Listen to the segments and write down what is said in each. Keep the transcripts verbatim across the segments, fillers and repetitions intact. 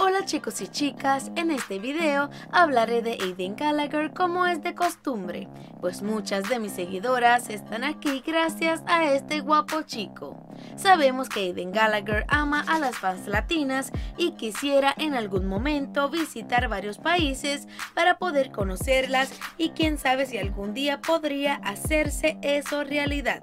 Hola chicos y chicas, en este video hablaré de Aidan Gallagher como es de costumbre, pues muchas de mis seguidoras están aquí gracias a este guapo chico. Sabemos que Aidan Gallagher ama a las fans latinas y quisiera en algún momento visitar varios países para poder conocerlas y quién sabe si algún día podría hacerse eso realidad.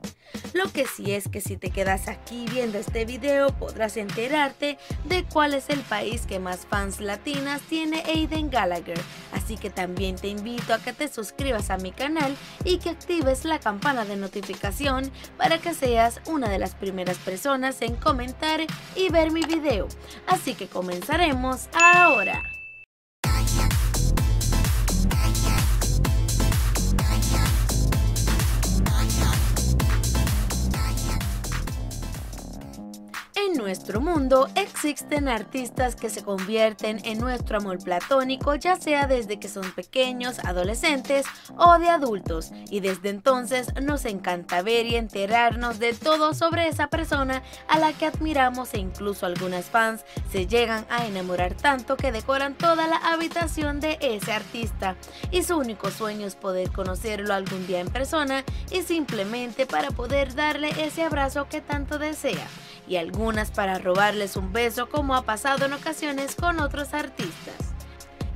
Lo que sí es que si te quedas aquí viendo este video podrás enterarte de cuál es el país que más fans latinas tiene Aidan Gallagher, así que también te invito a que te suscribas a mi canal y que actives la campana de notificación para que seas una de las primeras personas en comentar y ver mi video, así que comenzaremos ahora. En nuestro mundo existen artistas que se convierten en nuestro amor platónico, ya sea desde que son pequeños, adolescentes o de adultos, y desde entonces nos encanta ver y enterarnos de todo sobre esa persona a la que admiramos, e incluso algunas fans se llegan a enamorar tanto que decoran toda la habitación de ese artista, y su único sueño es poder conocerlo algún día en persona y simplemente para poder darle ese abrazo que tanto desea, y algunas para robarles un beso, como ha pasado en ocasiones con otros artistas.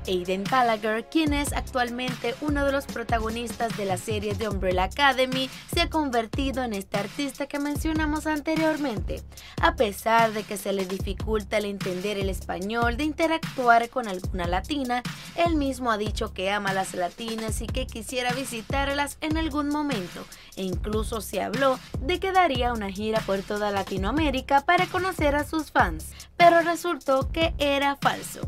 Aidan Gallagher, quien es actualmente uno de los protagonistas de la serie The Umbrella Academy, se ha convertido en este artista que mencionamos anteriormente. A pesar de que se le dificulta el entender el español, de interactuar con alguna latina, él mismo ha dicho que ama a las latinas y que quisiera visitarlas en algún momento, e incluso se habló de que daría una gira por toda Latinoamérica para conocer a sus fans, pero resultó que era falso.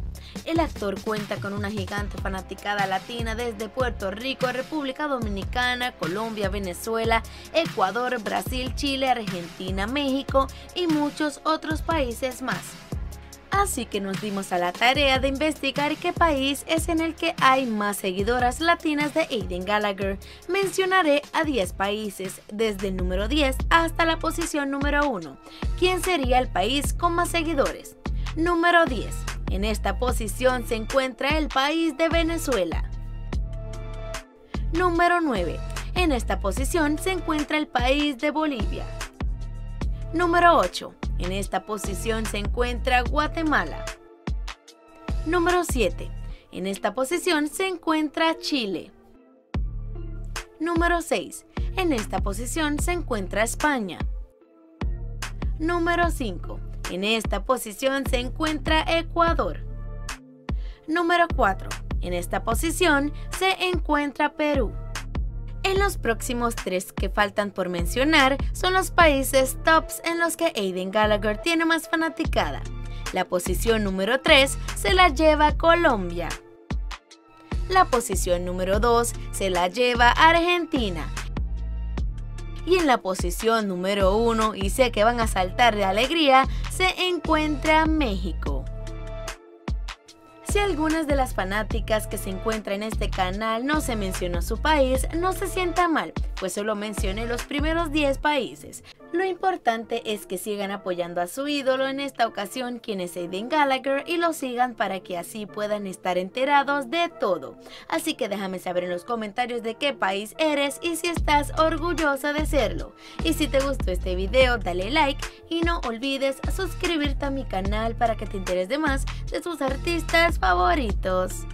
El actor cuenta con una gigante fanaticada latina desde Puerto Rico, República Dominicana, Colombia, Venezuela, Ecuador, Brasil, Chile, Argentina, México y muchos otros países más. Así que nos dimos a la tarea de investigar qué país es en el que hay más seguidoras latinas de Aidan Gallagher. Mencionaré a diez países, desde el número diez hasta la posición número uno. ¿Quién sería el país con más seguidores? Número diez. En esta posición se encuentra el país de Venezuela. Número nueve. En esta posición se encuentra el país de Bolivia. Número ocho. En esta posición se encuentra Guatemala. Número siete. En esta posición se encuentra Chile. Número seis. En esta posición se encuentra España. Número cinco. En esta posición se encuentra Ecuador. Número cuatro. En esta posición se encuentra Perú. En los próximos tres que faltan por mencionar son los países tops en los que Aidan Gallagher tiene más fanaticada. La posición número tres se la lleva Colombia. La posición número dos se la lleva Argentina. Y en la posición número uno, y sé que van a saltar de alegría, se encuentra México. Si algunas de las fanáticas que se encuentran en este canal no se mencionó su país, no se sienta mal, pues solo mencioné los primeros diez países. Lo importante es que sigan apoyando a su ídolo, en esta ocasión quien es Aidan Gallagher, y lo sigan para que así puedan estar enterados de todo. Así que déjame saber en los comentarios de qué país eres y si estás orgullosa de serlo. Y si te gustó este video dale like y no olvides suscribirte a mi canal para que te enteres de más de sus artistas favoritos.